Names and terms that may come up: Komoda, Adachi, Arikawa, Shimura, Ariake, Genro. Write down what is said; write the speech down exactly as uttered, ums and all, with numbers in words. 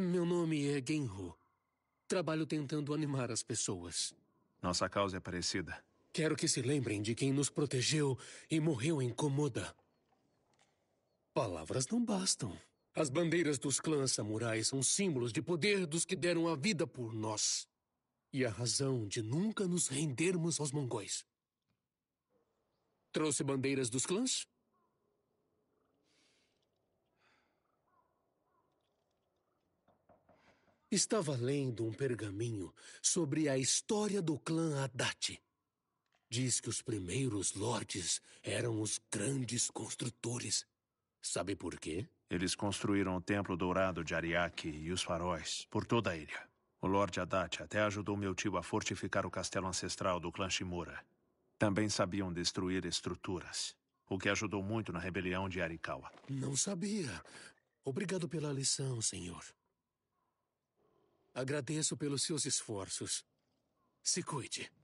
Meu nome é Genro. Trabalho tentando animar as pessoas. Nossa causa é parecida. Quero que se lembrem de quem nos protegeu e morreu em Komoda. Palavras não bastam. As bandeiras dos clãs samurais são símbolos de poder dos que deram a vida por nós. E a razão de nunca nos rendermos aos mongóis. Trouxe bandeiras dos clãs? Estava lendo um pergaminho sobre a história do clã Adachi. Diz que os primeiros lordes eram os grandes construtores. Sabe por quê? Eles construíram o templo dourado de Ariake e os faróis por toda a ilha. O Lorde Adachi até ajudou meu tio a fortificar o castelo ancestral do clã Shimura. Também sabiam destruir estruturas, o que ajudou muito na rebelião de Arikawa. Não sabia. Obrigado pela lição, senhor. Agradeço pelos seus esforços. Se cuide.